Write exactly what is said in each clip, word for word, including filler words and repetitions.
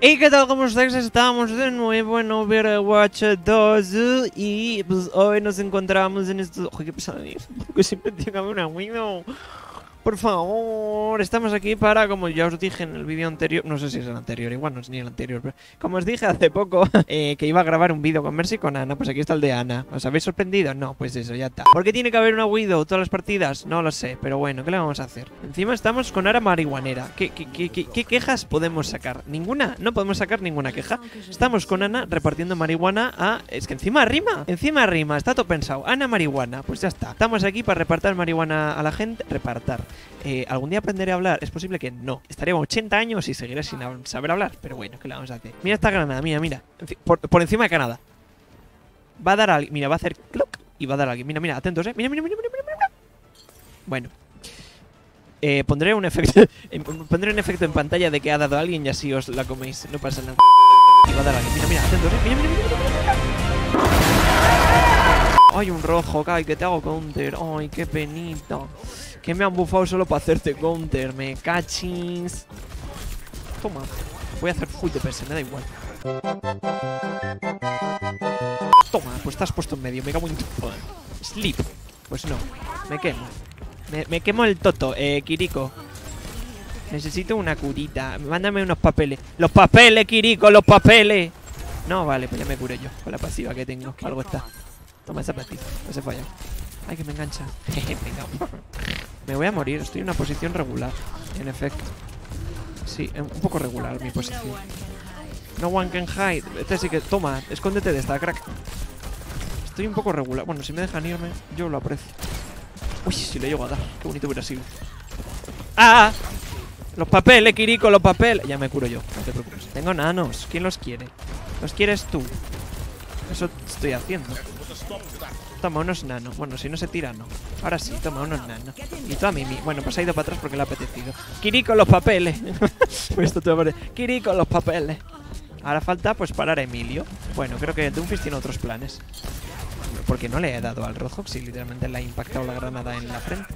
Hey, ¿qué tal? ¿Cómo estáis? Estamos de nuevo en Overwatch dos y pues hoy nos encontramos en esto... ¡Oye, qué pesado! Porque siempre tengo que haber una Widow. Por favor, estamos aquí para, como ya os dije en el vídeo anterior, no sé si es el anterior, igual no es ni el anterior, pero como os dije hace poco eh, que iba a grabar un vídeo con Mercy y con Ana, pues aquí está el de Ana. ¿Os habéis sorprendido? No, pues eso, ya está. ¿Por qué tiene que haber una Widow todas las partidas? No lo sé, pero bueno, ¿qué le vamos a hacer? Encima estamos con Ana marihuanera. ¿Qué, qué, qué, qué, qué quejas podemos sacar? ¿Ninguna? No podemos sacar ninguna queja. Estamos con Ana repartiendo marihuana a... Es que encima rima, encima rima, está todo pensado. Ana marihuana, pues ya está. Estamos aquí para repartir marihuana a la gente, repartar. Eh, ¿Algún día aprenderé a hablar? Es posible que no. Estaré con ochenta años y seguiré sin saber hablar. Pero bueno, ¿qué le vamos a hacer? Mira esta granada, mira, mira. Por, por encima de Canadá. Va a dar a alguien. Mira, va a hacer clock y va a dar a alguien. Mira, mira, atentos, eh. Mira, mira, mira, mira, mira, mira. Bueno. Eh, pondré un efecto. Pondré un efecto en pantalla de que ha dado a alguien y así os la coméis. No pasa nada. Y va a dar a alguien. Mira, mira, atentos, eh. Mira, mira, mira, mira, mira, mira. Ay, un rojo, Kai, que te hago counter. Ay, qué penita. Que me han bufado solo para hacerte counter, me cachis. Toma, voy a hacer full D P S, me da igual. Toma, pues estás puesto en medio, me cago en tu... Sleep. Pues no, me quemo. Me, me quemo el toto, eh, Kiriko. Necesito una curita, mándame unos papeles. ¡Los papeles, Kiriko, los papeles! No, vale, pues ya me curé yo, con la pasiva que tengo, algo está. Toma esa pasiva, no se falla. Ay, que me engancha. Me voy a morir, estoy en una posición regular. En efecto. Sí, un poco regular mi posición. No one can hide. Este sí que... Toma, escóndete de esta, crack. Estoy un poco regular. Bueno, si me dejan irme, yo lo aprecio. Uy, si le llego a dar. Qué bonito hubiera sido. ¡Ah! Los papeles, Kiriko, los papeles. Ya me curo yo, no te preocupes. Tengo nanos. ¿Quién los quiere? Los quieres tú. Eso estoy haciendo. Toma unos nanos. Bueno, si no se tira, no. Ahora sí, toma unos nanos. Y tú a Mimi. Bueno, pues ha ido para atrás porque le ha apetecido. Kiriko, los papeles. Esto te va a poner. Kiriko, los papeles. Ahora falta, pues, parar a Emilio. Bueno, creo que Doomfist tiene otros planes. Porque no le he dado al rojo, si literalmente le ha impactado la granada en la frente.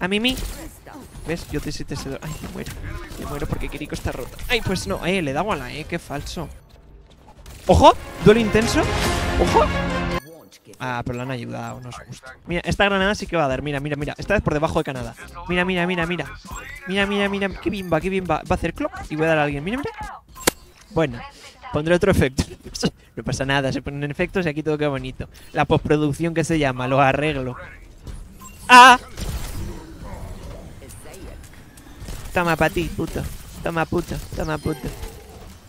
A Mimi. ¿Ves? Yo te sí te cedo. Ay, me muero. Me muero porque Kiriko está rota. Ay, pues no. Eh, le he dado a la E. Qué falso. ¡Ojo! Duelo intenso. ¡Ojo! Ah, pero la han ayudado, no os gusta. Mira, esta granada sí que va a dar, mira, mira, mira. Esta vez por debajo de Canadá. Mira, mira, mira, mira. Mira, mira, mira, qué bimba, qué bimba. Va a hacer clock y voy a dar a alguien, mira, mira. Bueno, pondré otro efecto. No pasa nada, se ponen efectos y aquí todo queda bonito. La postproducción que se llama, lo arreglo. ¡Ah! Toma pa' ti, puto. Toma, puto, toma, puto.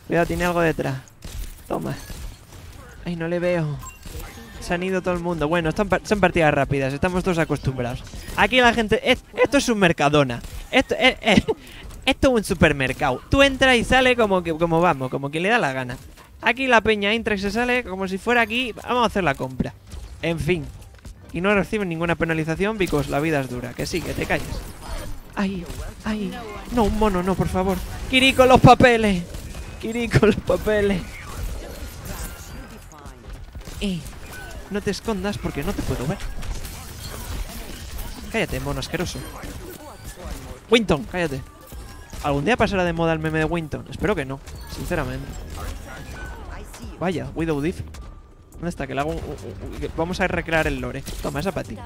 Cuidado, tiene algo detrás. Toma. Ay, no le veo. Se han ido todo el mundo. Bueno, están par son partidas rápidas. Estamos todos acostumbrados. Aquí la gente... Es esto es un Mercadona. Esto es, es, esto es un supermercado. Tú entras y sales como, que, como vamos, como que le da la gana. Aquí la peña entra y se sale como si fuera aquí. Vamos a hacer la compra. En fin. Y no reciben ninguna penalización because la vida es dura. Que sí, que te calles. Ay, ay. No, un mono, no, por favor. Kiriko, los papeles. Kiriko, los papeles. Eh... No te escondas porque no te puedo ver. Cállate, mono asqueroso. Winston, cállate. ¿Algún día pasará de moda el meme de Winston? Espero que no, sinceramente. Vaya, Widow Diff. ¿Dónde está? Que le hago un, un, un, vamos a recrear el lore. Toma, esa para ti.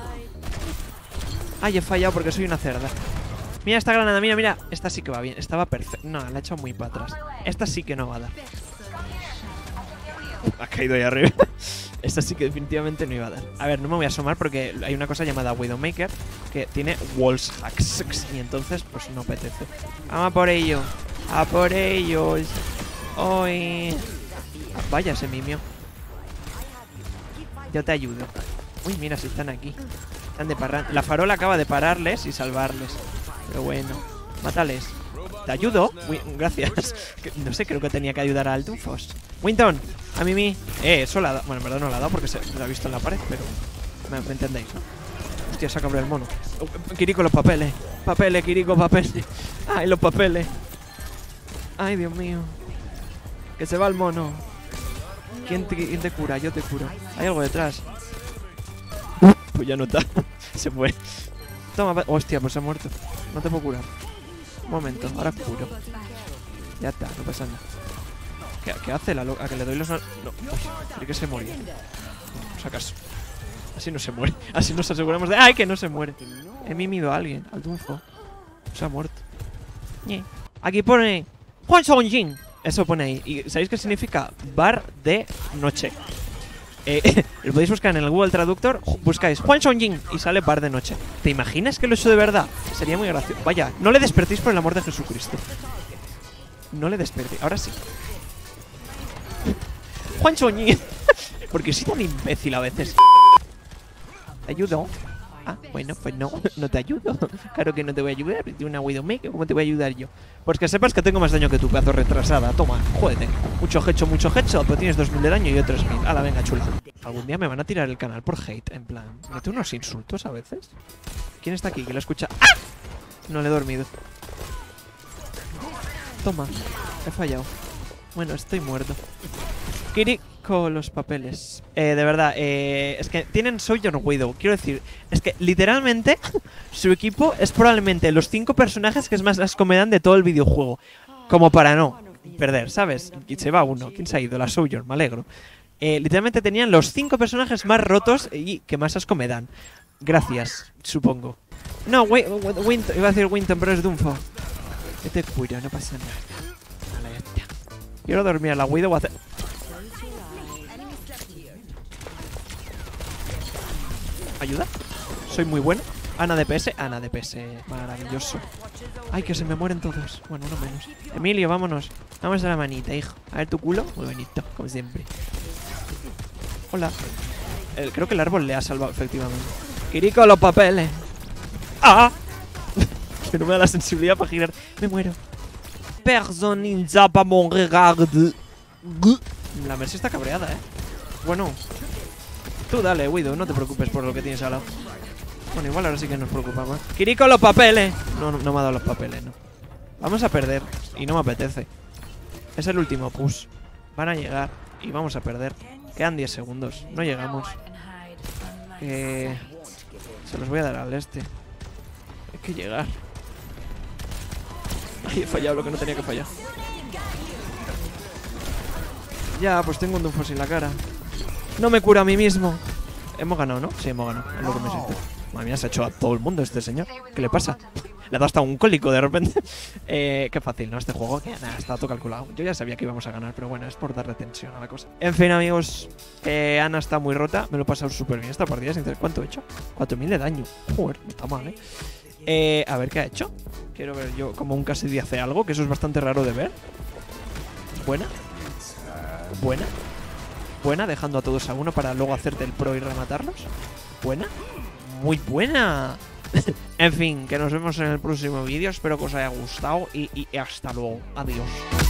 Ay, he fallado porque soy una cerda. Mira esta granada, mira, mira. Esta sí que va bien, estaba perfecta. No, la he echado muy para atrás. Esta sí que no va a dar. Ha caído ahí arriba. Esta sí que definitivamente no iba a dar. A ver, no me voy a asomar porque hay una cosa llamada Widowmaker que tiene walls hacks y entonces pues no apetece. ¡Vamos a por ello! ¡A por ellos! ¡Oy! Ah, vaya, se mimió. Yo te ayudo. Uy, mira, si están aquí. Están de parran. La farola acaba de pararles y salvarles. Pero bueno, mátales. ¿Te ayudo? Uy, gracias. No sé, creo que tenía que ayudar al Doomfist. Winston, a Mimi. Eh, eso la ha dado. Bueno, en verdad no la ha dado porque se la ha visto en la pared, pero... Me, me entendéis, ¿no? Hostia, se ha cambiado el mono. Oh, Kiriko, los papeles. Papeles, Kiriko, papeles. Ay, los papeles. Ay, Dios mío. Que se va el mono. ¿Quién te, quién te cura? Yo te curo. Hay algo detrás. Pues ya no está. Se fue. Toma, hostia, pues se ha muerto. No te puedo curar. Un momento, ahora curo. Ya está, no pasa nada. ¿Qué, qué hace la loca? ¿A que le doy los... No, creí que se moría. No, sacas. Así no se muere. Así nos aseguramos de... ¡Ay, que no se muere! He mimido a alguien, al Doomfo. Se ha muerto. Aquí pone... Juan Sojourn. Eso pone ahí. ¿Y sabéis qué significa? Bar de noche. Eh, lo podéis buscar en el Google Traductor. Buscáis Juan Sojourn y sale bar de noche. ¿Te imaginas que lo he hecho de verdad? Sería muy gracioso. Vaya, no le despertéis por el amor de Jesucristo. No le despertéis. Ahora sí. Juan Sojourn. Porque soy tan imbécil a veces. ¿Te ayudo? Ah, bueno, pues no, no te ayudo. Claro que no te voy a ayudar. De una Widowmaker, ¿cómo te voy a ayudar yo? Pues que sepas que tengo más daño que tu pedazo retrasada. Toma, jódete. Mucho hecho, mucho hecho. Pero tienes dos mil de daño y yo tres mil. Ala, venga, chula. Algún día me van a tirar el canal por hate. En plan, mete unos insultos a veces. ¿Quién está aquí? ¿Quién lo escucha? ¡Ah! No le he dormido. Toma, he fallado. Bueno, estoy muerto. Kiriko, los papeles. Eh, de verdad, eh, es que tienen Sojourn Widow. Quiero decir, es que literalmente su equipo es probablemente los cinco personajes que es más las comedan de todo el videojuego. Como para no perder, ¿sabes? Se va uno. ¿Quién se ha ido? La Sojourn, me alegro. Eh, literalmente tenían los cinco personajes más rotos y que más asco me dan. Gracias, supongo. No, Winston, iba a decir Winston, pero es Doomfo. Yo te cuido, no pasa nada. Quiero dormir a la Widow o hacer... ¿Ayuda? Soy muy bueno. Ana D P S. Ana D P S. Maravilloso. Ay, que se me mueren todos. Bueno, uno menos. Emilio, vámonos. Vamos a la manita, hijo. A ver tu culo. Muy bonito, como siempre. Hola. El, creo que el árbol le ha salvado, efectivamente. Kiriko, los papeles. ¡Ah! Que no me da la sensibilidad para girar. Me muero. Personne ne va me regarder. La Mercy está cabreada, ¿eh? Bueno. Tú dale, Widow, no te preocupes por lo que tienes al lado. Bueno, igual ahora sí que nos preocupamos. ¡Kiriko, los papeles! No, no, no me ha dado los papeles, no. Vamos a perder, y no me apetece. Es el último push. Van a llegar, y vamos a perder. Quedan diez segundos, no llegamos. Eh... Se los voy a dar al este. Hay que llegar. Ay, he fallado lo que no tenía que fallar. Ya, pues tengo un Doomfist en la cara. No me cura a mí mismo. Hemos ganado, ¿no? Sí, hemos ganado. Es lo que me siento. Madre mía, se ha hecho a todo el mundo este señor. ¿Qué le pasa? Le ha dado hasta un cólico de repente. eh, qué fácil, ¿no? Este juego. Que nada, está todo calculado. Yo ya sabía que íbamos a ganar, pero bueno, es por darle tensión a la cosa. En fin, amigos. Eh, Ana está muy rota. Me lo he pasado súper bien esta partida. Sinceramente, ¿cuánto he hecho? cuatro mil de daño. Joder, no está mal, ¿eh? ¿eh? A ver qué ha hecho. Quiero ver yo como un Cassidy hace algo, que eso es bastante raro de ver. Buena. Buena. Buena, dejando a todos a uno para luego hacerte el pro y rematarlos. Buena. Muy buena. En fin, que nos vemos en el próximo vídeo. Espero que os haya gustado y, y hasta luego. Adiós.